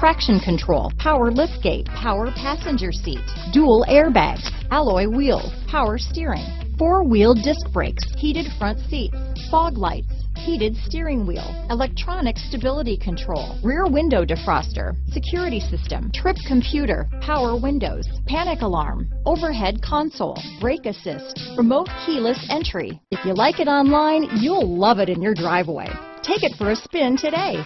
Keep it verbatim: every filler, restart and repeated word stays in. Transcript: traction control, power liftgate, power passenger seat, dual airbags, alloy wheels, power steering, four-wheel disc brakes, heated front seats, fog lights, heated steering wheel, electronic stability control, rear window defroster, security system, trip computer, power windows, panic alarm, overhead console, brake assist, remote keyless entry. If you like it online, you'll love it in your driveway. Take it for a spin today.